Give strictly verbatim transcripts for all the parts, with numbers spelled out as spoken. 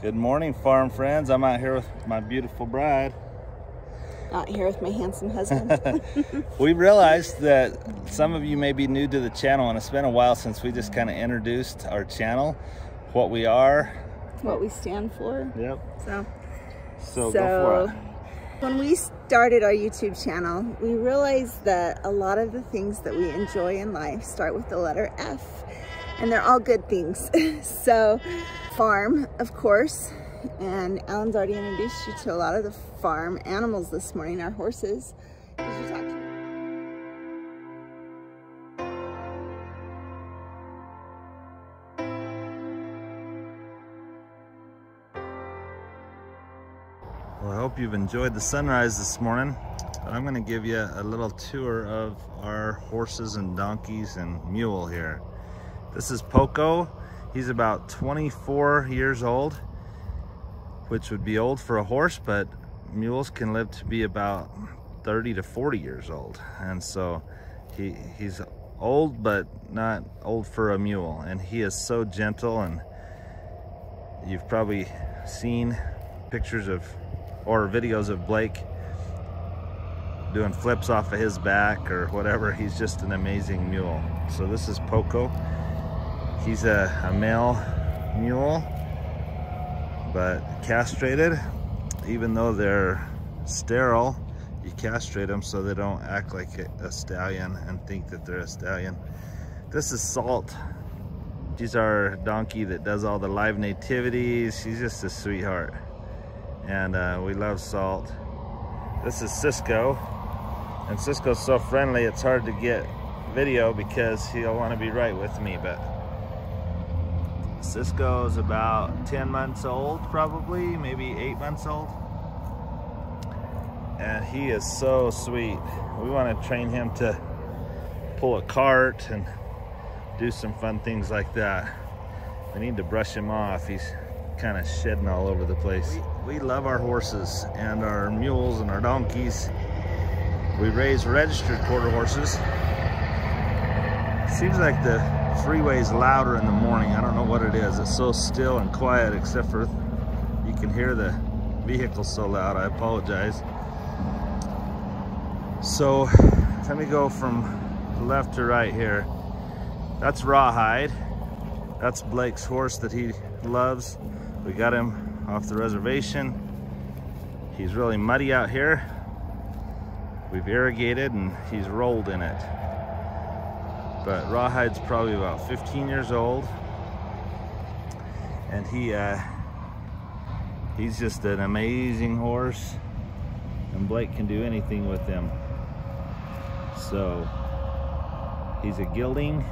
Good morning, farm friends. I'm out here with my beautiful bride. Out here with my handsome husband. We realized that some of you may be new to the channel, and it's been a while since we just kind of introduced our channel, what we are, what we stand for. Yep. So, so, so go for it. When we started our YouTube channel, we realized that a lot of the things that we enjoy in life start with the letter F, and they're all good things. So, farm, of course, and Alan's already introduced you to a lot of the farm animals this morning, our horses. Did you talk to Well, I hope you've enjoyed the sunrise this morning. I'm going to give you a little tour of our horses and donkeys and mule here. This is Poco. He's about twenty-four years old, which would be old for a horse, but mules can live to be about thirty to forty years old. And so he he's old, but not old for a mule. And he is so gentle, and you've probably seen pictures of or videos of Blake doing flips off of his back or whatever. He's just an amazing mule. So this is Poco. He's a, a male mule, but castrated. Even though they're sterile, you castrate them so they don't act like a stallion and think that they're a stallion. This is Salt. She's our donkey that does all the live nativities. She's just a sweetheart, and uh, we love Salt. This is Cisco, and Cisco's so friendly it's hard to get video because he'll want to be right with me, but Cisco's about ten months old, probably, maybe eight months old. And he is so sweet. We want to train him to pull a cart and do some fun things like that. We need to brush him off. He's kind of shedding all over the place. We, we love our horses and our mules and our donkeys. We raise registered quarter horses. Seems like the freeway's louder in the morning. I don't know what it is. It's so still and quiet, except for you can hear the vehicle so loud. I apologize. So let me go from left to right here. That's Rawhide. That's Blake's horse that he loves. We got him off the reservation. He's really muddy out here. We've irrigated and he's rolled in it. But Rawhide's probably about fifteen years old, and he uh, he's just an amazing horse, and Blake can do anything with him. So he's a gelding.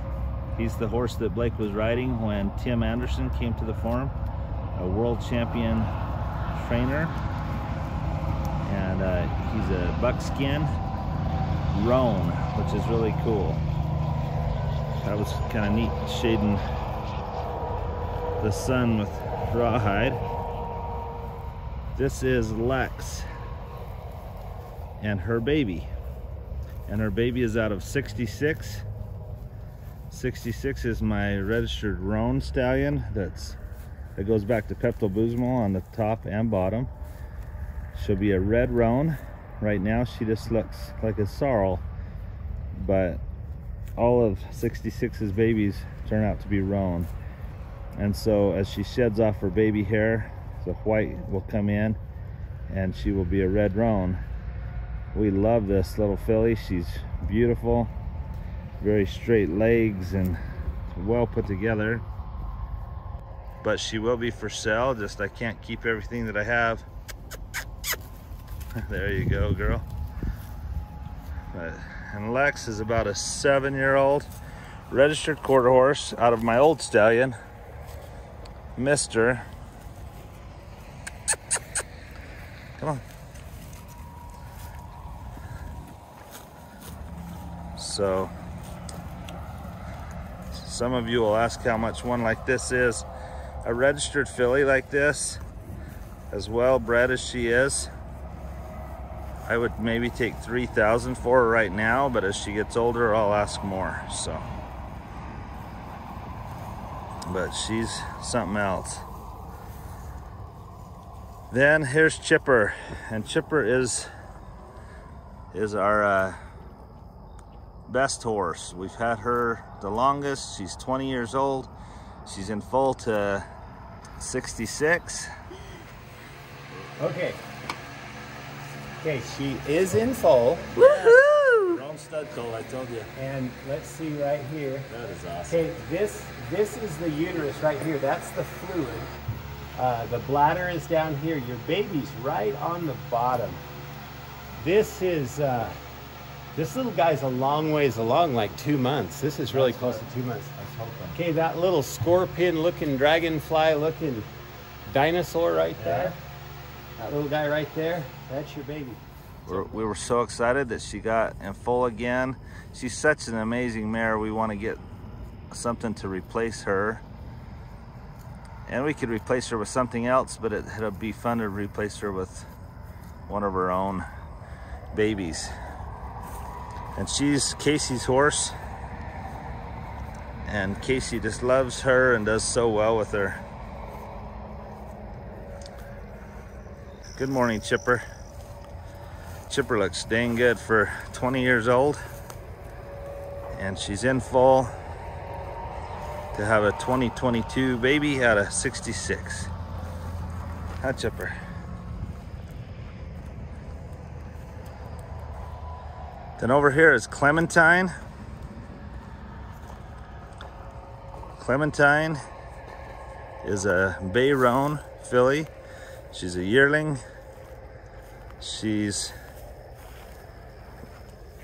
He's the horse that Blake was riding when Tim Anderson came to the farm, a world champion trainer, and uh, he's a buckskin roan, which is really cool. That was kind of neat, shading the sun with Rawhide. This is Lex and her baby. And her baby is out of sixty-six. sixty-six is my registered roan stallion that's that goes back to Pepto Bozmo on the top and bottom. She'll be a red roan. Right now she just looks like a sorrel, but all of sixty-six's babies turn out to be roan. And so as she sheds off her baby hair, the white will come in and she will be a red roan. We love this little filly. She's beautiful, very straight legs and well put together. But she will be for sale, just I can't keep everything that I have. There you go, girl. But and Lex is about a seven-year-old registered quarter horse out of my old stallion, Mister. Come on. So, some of you will ask how much one like this is. A registered filly like this, as well bred as she is, I would maybe take three thousand dollars for her right now, but as she gets older, I'll ask more, so. But she's something else. Then here's Chipper, and Chipper is is our uh, best horse. We've had her the longest. She's twenty years old. She's in foal to sixty-six. Okay. Okay, she is in foal. Woohoo! Wrong stud coat, I told you. And let's see right here. That is awesome. Okay, this this is the uterus right here. That's the fluid. Uh, the bladder is down here. Your baby's right on the bottom. This is, uh, this little guy's a long ways along, like two months. This is really close to two months. Okay, that little scorpion looking, dragonfly looking dinosaur right there. That little guy right there, that's your baby. We're, we were so excited that she got in foal again. She's such an amazing mare. We want to get something to replace her. And we could replace her with something else, but it, it'll be fun to replace her with one of her own babies. And she's Casey's horse. And Casey just loves her and does so well with her. Good morning, Chipper. Chipper looks dang good for twenty years old. And she's in foal to have a twenty twenty-two baby out of sixty-six. Hi, Chipper. Then over here is Clementine. Clementine is a bay roan filly. She's a yearling. She's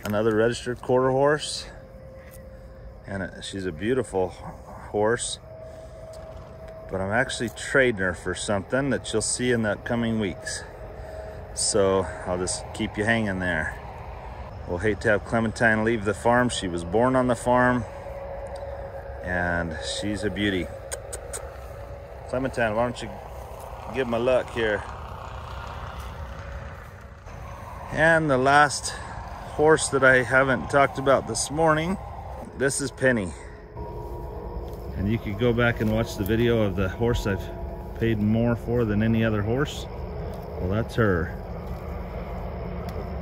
another registered quarter horse. And it, she's a beautiful horse, but I'm actually trading her for something that you'll see in the upcoming weeks. So I'll just keep you hanging there. We'll hate to have Clementine leave the farm. She was born on the farm and she's a beauty. Clementine, why don't you give them a look here? And the last horse that I haven't talked about this morning, this is Penny. And you could go back and watch the video of the horse I've paid more for than any other horse. Well, that's her.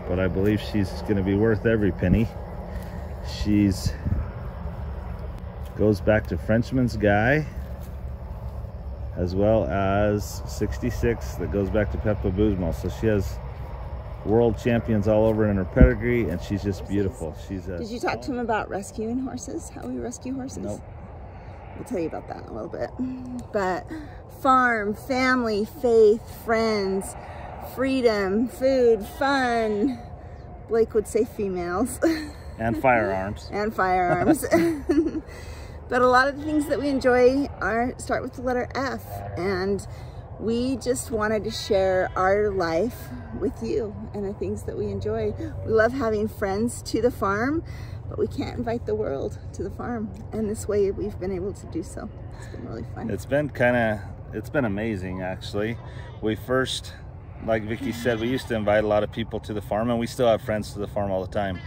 But I believe she's gonna be worth every penny. She's goes back to Frenchman's Guy, as well as sixty-six that goes back to Pepto Bozmo. So she has world champions all over in her pedigree, and she's just beautiful. She's a, did you talk to him about rescuing horses? How we rescue horses? Nope. I'll tell you about that in a little bit. But farm, family, faith, friends, freedom, food, fun. Blake would say females. And firearms. And firearms. But a lot of the things that we enjoy are start with the letter F. And we just wanted to share our life with you and the things that we enjoy. We love having friends to the farm, but we can't invite the world to the farm. And this way we've been able to do so. It's been really fun. It's been kind of, it's been amazing actually. We first, like Vicki said, we used to invite a lot of people to the farm, and we still have friends to the farm all the time.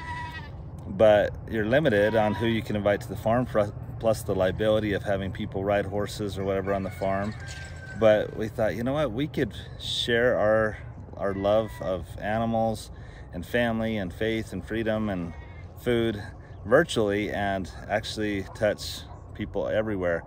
But you're limited on who you can invite to the farm, plus the liability of having people ride horses or whatever on the farm. But we thought, you know what, we could share our, our love of animals and family and faith and freedom and food virtually and actually touch people everywhere.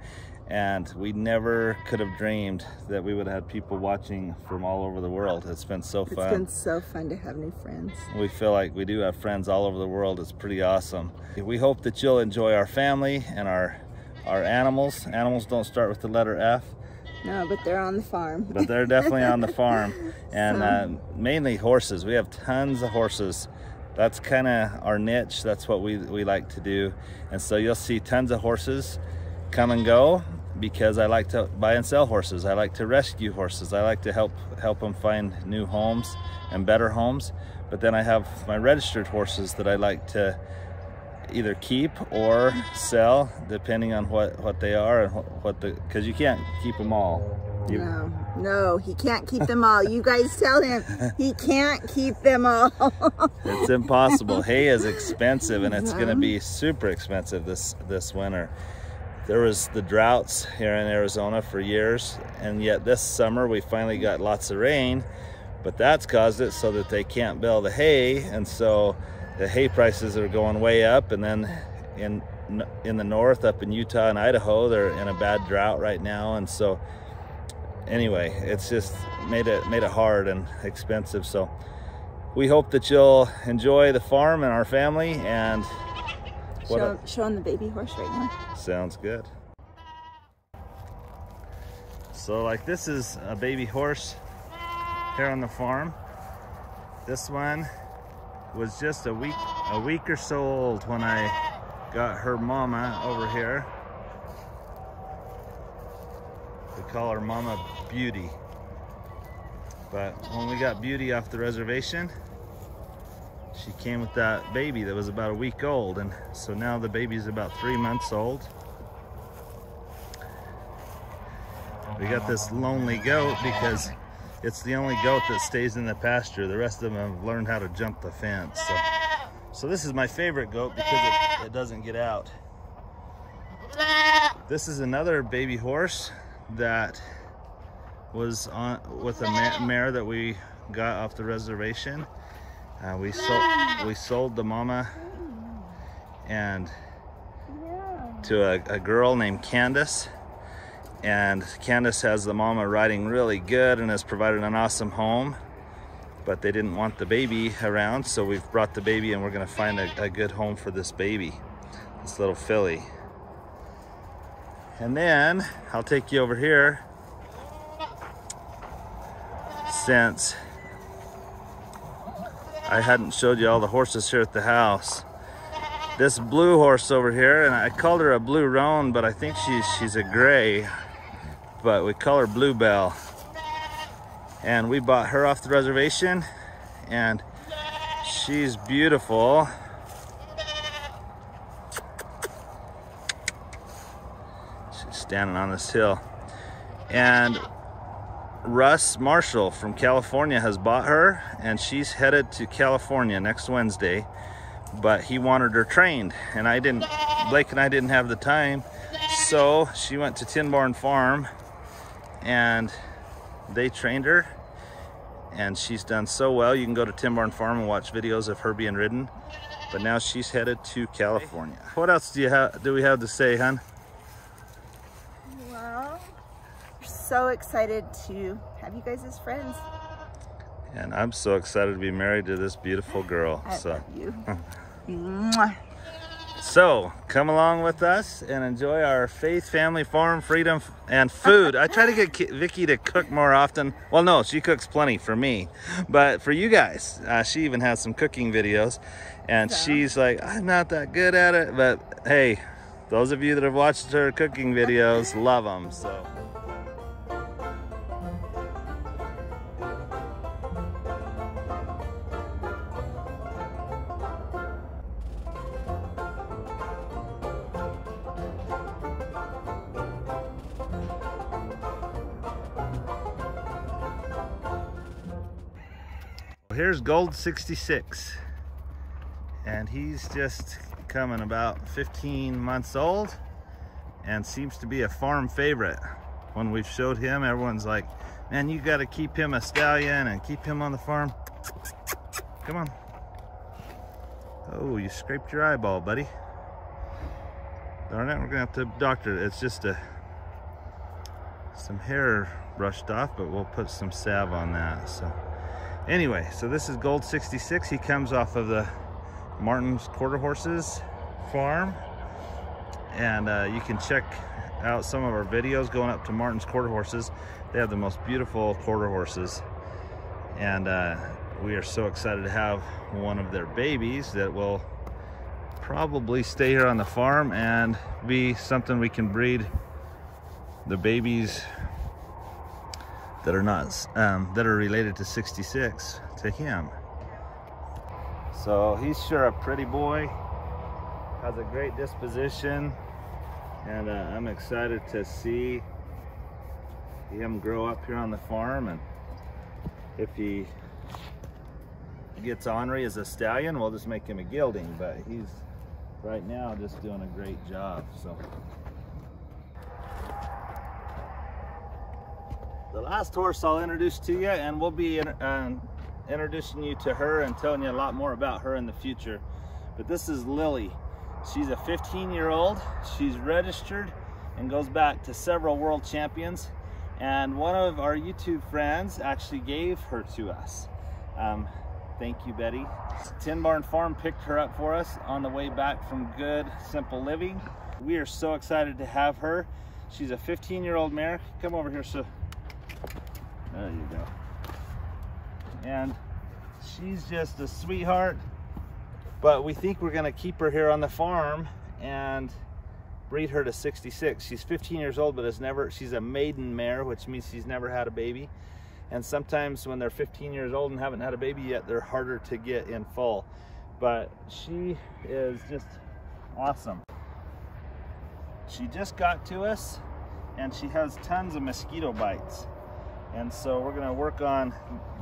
And we never could have dreamed that we would have people watching from all over the world. It's been so fun. It's been so fun to have new friends. We feel like we do have friends all over the world. It's pretty awesome. We hope that you'll enjoy our family and our our animals. Animals don't start with the letter F. No, but they're on the farm. But they're definitely on the farm. And uh, mainly horses. We have tons of horses. That's kind of our niche. That's what we, we like to do. And so you'll see tons of horses come and go, because I like to buy and sell horses. I like to rescue horses. I like to help help them find new homes and better homes. But then I have my registered horses that I like to either keep or sell, depending on what, what they are and what the, because you can't keep them all. You, no, no, he can't keep them all. You guys tell him he can't keep them all. It's impossible. Hay is expensive, and it's yeah. going to be super expensive this this winter. There was the droughts here in Arizona for years, and yet this summer we finally got lots of rain, but that's caused it so that they can't bale the hay, and so the hay prices are going way up. And then in in the north, up in Utah and Idaho, they're in a bad drought right now, and so anyway, it's just made it made it hard and expensive. So we hope that you'll enjoy the farm and our family. And what Show, a, showing the baby horse right now. Sounds good. So like this is a baby horse here on the farm. This one was just a week a week or so old when I got her mama over here. We call her Mama Beauty. But when we got Beauty off the reservation, she came with that baby that was about a week old, and so now the baby's about three months old. We got this lonely goat because it's the only goat that stays in the pasture. The rest of them have learned how to jump the fence. So, so this is my favorite goat because it, it doesn't get out. This is another baby horse that was on with a mare that we got off the reservation. Uh, we sold we sold the mama and to a, a girl named Candace, and Candace has the mama riding really good and has provided an awesome home, but they didn't want the baby around, so we've brought the baby, and we're gonna find a, a good home for this baby, this little filly. And then I'll take you over here, since I hadn't showed you all the horses here at the house. This blue horse over here, and I called her a blue roan, but I think she's, she's a gray, but we call her Bluebell. And we bought her off the reservation, and she's beautiful. She's standing on this hill. And Russ Marshall from California has bought her, and she's headed to California next Wednesday, but he wanted her trained, and I didn't, Blake and I didn't have the time, so she went to Tin Barn Farm and they trained her, and she's done so well. You can go to Tin Barn Farm and watch videos of her being ridden, but now she's headed to California. What else do you have do we have to say, hon? So excited to have you guys as friends, and I'm so excited to be married to this beautiful girl. I so love you. So come along with us and enjoy our faith, family, farm, freedom, and food. I try to get Vicky to cook more often. Well, no, she cooks plenty for me, but for you guys, uh, she even has some cooking videos, and so she's like, I'm not that good at it, but hey, those of you that have watched her cooking videos love them. So here's Gold sixty-six, and he's just coming about fifteen months old and seems to be a farm favorite. When we've showed him, everyone's like, man, you got to keep him a stallion and keep him on the farm. Come on. Oh, you scraped your eyeball, buddy. Darn it, we're gonna have to doctor it. It's just a some hair brushed off, but we'll put some salve on that. So anyway, so this is Gold sixty-six. He comes off of the Martin's Quarter Horses farm, and uh, you can check out some of our videos going up to Martin's Quarter Horses. They have the most beautiful quarter horses, and uh, we are so excited to have one of their babies that will probably stay here on the farm and be something we can breed the babies that are not um, that are related to sixty-six to him. So he's sure a pretty boy, has a great disposition, and uh, I'm excited to see him grow up here on the farm. And if he gets ornery as a stallion, we'll just make him a gelding, but he's right now just doing a great job. So last horse I'll introduce to you, and we'll be in, uh, introducing you to her and telling you a lot more about her in the future. But this is Lily. She's a fifteen year old. She's registered and goes back to several world champions, and one of our YouTube friends actually gave her to us. Um, thank you, Betty. Tin Barn Farm picked her up for us on the way back from Good Simple Living. We are so excited to have her. She's a fifteen year old mare. Come over here, so there you go. And she's just a sweetheart, but we think we're gonna keep her here on the farm and breed her to sixty-six. She's fifteen years old, but has never, she's a maiden mare, which means she's never had a baby. And sometimes when they're fifteen years old and haven't had a baby yet, they're harder to get in full. But she is just awesome. She just got to us, and she has tons of mosquito bites. And so we're gonna work on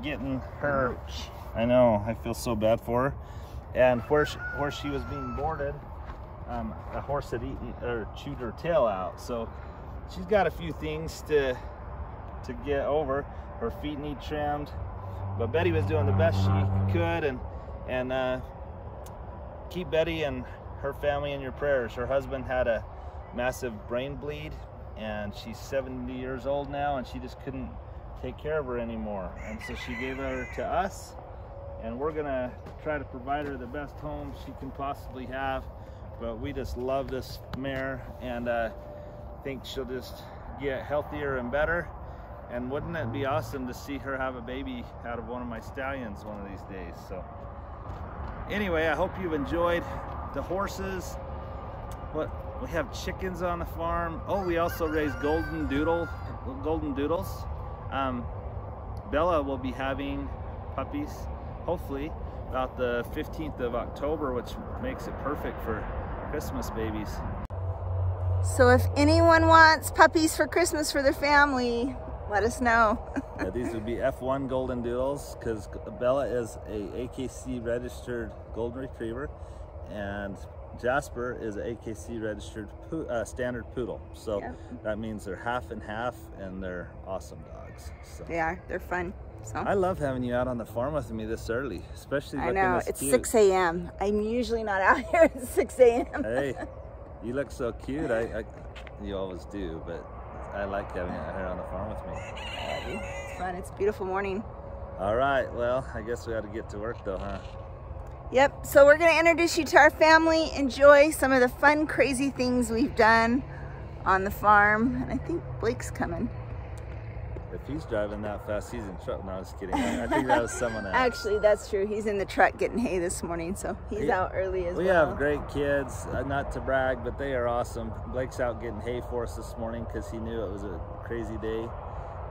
getting her. I know, I feel so bad for her. And where she, where she was being boarded, um, a horse had eaten or chewed her tail out. So she's got a few things to, to get over. Her feet need trimmed, but Betty was doing the best she could, and, and uh, keep Betty and her family in your prayers. Her husband had a massive brain bleed, and she's seventy years old now, and she just couldn't take care of her anymore. And so she gave her to us, and we're gonna try to provide her the best home she can possibly have. But we just love this mare, and uh, think she'll just get healthier and better. And wouldn't it be awesome to see her have a baby out of one of my stallions one of these days? So anyway, I hope you've enjoyed the horses. What we have, chickens on the farm. Oh, we also raise golden doodle, golden doodles. Um, Bella will be having puppies, hopefully, about the fifteenth of October, which makes it perfect for Christmas babies. So if anyone wants puppies for Christmas for their family, let us know. Yeah, these would be F one golden doodles, because Bella is a A K C registered golden retriever, and Jasper is an A K C registered po uh, standard poodle. So yeah, that means they're half and half, and they're awesome dogs. So they are. They're fun. So I love having you out on the farm with me this early, especially. I know, it's cute. six A M I'm usually not out here at six A M Hey, you look so cute. I, I you always do, but I like having you out here on the farm with me. It's fun. It's a beautiful morning. All right. Well, I guess we got to get to work though, huh? Yep. So we're going to introduce you to our family. Enjoy some of the fun, crazy things we've done on the farm. And I think Blake's coming. If he's driving that fast, he's in truck. No, I was kidding. I think that was someone else. Actually, that's true. He's in the truck getting hay this morning, so he's he, out early as we well. We have great kids, uh, not to brag, but they are awesome. Blake's out getting hay for us this morning because he knew it was a crazy day.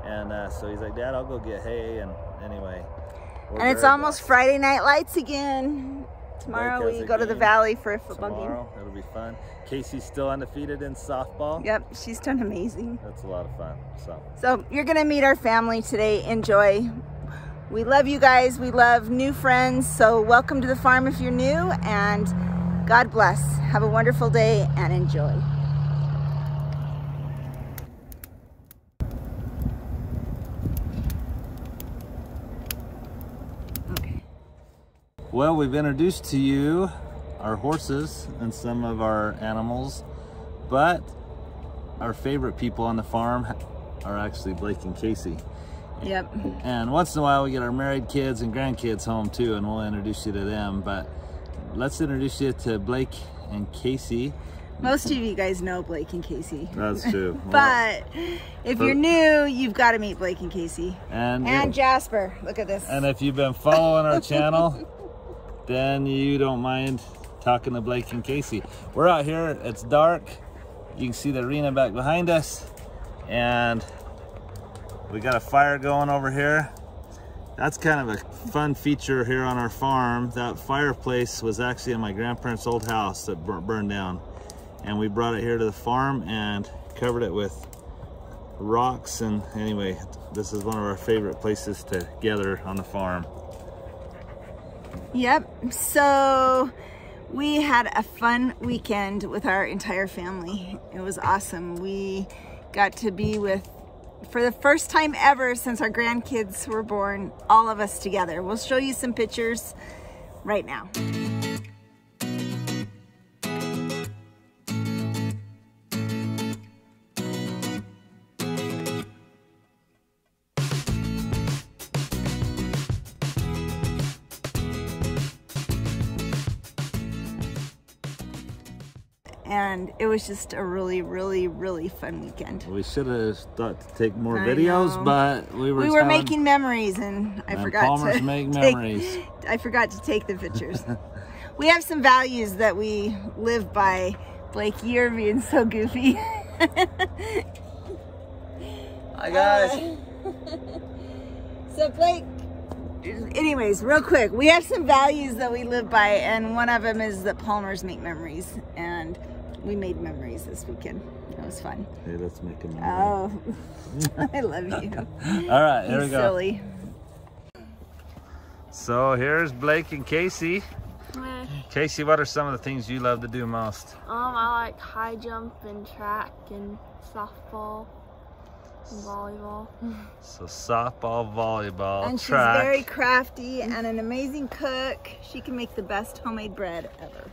And uh, so he's like, Dad, I'll go get hay. And anyway. And it's almost back. Friday Night Lights again. Tomorrow we go to the Valley for a football Tomorrow. game. It'll be fun. Casey's still undefeated in softball. Yep, she's done amazing. That's a lot of fun. So, so you're going to meet our family today. Enjoy. We love you guys. We love new friends. So welcome to the farm if you're new, and God bless. Have a wonderful day and enjoy. Well, we've introduced to you our horses and some of our animals, but our favorite people on the farm are actually Blake and Casey. Yep. And once in a while we get our married kids and grandkids home too, and we'll introduce you to them, but let's introduce you to Blake and Casey. Most of you guys know Blake and Casey. That's true. But well, if you're new, you've got to meet Blake and Casey. And, and Jasper. Look at this. And if you've been following our channel, then you don't mind talking to Blake and Casey. We're out here, it's dark. You can see the arena back behind us, and we got a fire going over here. That's kind of a fun feature here on our farm. That fireplace was actually in my grandparents' old house that burned down, and we brought it here to the farm and covered it with rocks. And anyway, this is one of our favorite places to gather on the farm. Yep, so we had a fun weekend with our entire family. It was awesome. We got to be with for the first time ever since our grandkids were born, all of us together. We'll show you some pictures right now. And it was just a really, really, really fun weekend. We should have thought to take more I videos, know. but we were we were having, making memories, and I and forgot Palmers to make take, memories. I forgot to take the pictures. We have some values that we live by. Blake, you're being so goofy. Hi guys. Uh, so Blake. Anyways, real quick, we have some values that we live by, and one of them is that Palmers make memories, and we made memories this weekend. That was fun. Hey, let's make a memory. Oh, I love you. All right, here He's we go. Silly. So here's Blake and Casey. Yeah. Casey, what are some of the things you love to do most? Um, I like high jump and track and softball. Volleyball. So softball, volleyball, and track. She's very crafty and an amazing cook. She can make the best homemade bread ever.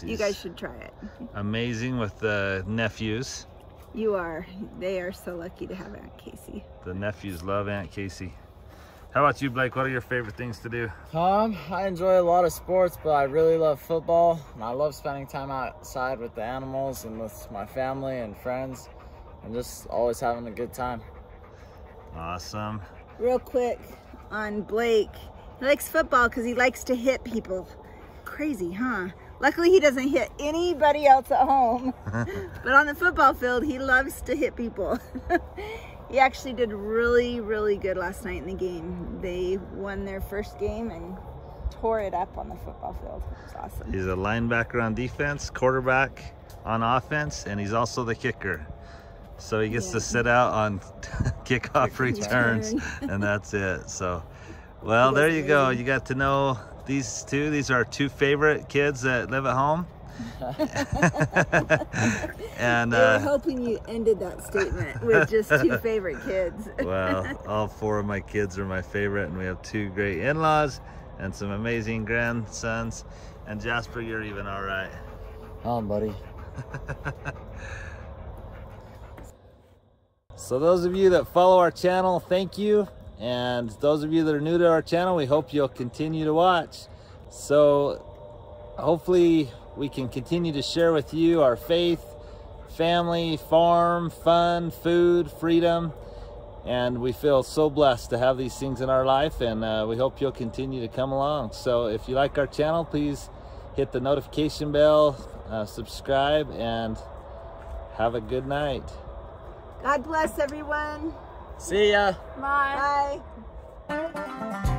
And you guys should try it. Amazing with the nephews. You are. They are so lucky to have Aunt Casey. The nephews love Aunt Casey. How about you, Blake? What are your favorite things to do? Um, I enjoy a lot of sports, but I really love football. And I love spending time outside with the animals and with my family and friends. I'm just always having a good time. Awesome. Real quick on Blake. He likes football because he likes to hit people. Crazy, huh? Luckily he doesn't hit anybody else at home. But on the football field, he loves to hit people. He actually did really, really good last night in the game. They won their first game and tore it up on the football field. It was awesome. He's a linebacker on defense, quarterback on offense, and he's also the kicker. So he gets yeah. to sit out on kickoff returns, and that's it. So, well, there you go. You got to know these two. These are our two favorite kids that live at home. And uh, we're hoping you ended that statement with just two favorite kids. Well, all four of my kids are my favorite, and we have two great in-laws and some amazing grandsons. And Jasper, you're even all right. Come on, buddy. So those of you that follow our channel, thank you. And those of you that are new to our channel, we hope you'll continue to watch. So hopefully we can continue to share with you our faith, family, farm, fun, food, freedom. And we feel so blessed to have these things in our life, and uh, we hope you'll continue to come along. So if you like our channel, please hit the notification bell, uh, subscribe, and have a good night. God bless everyone. See ya. Bye. Bye.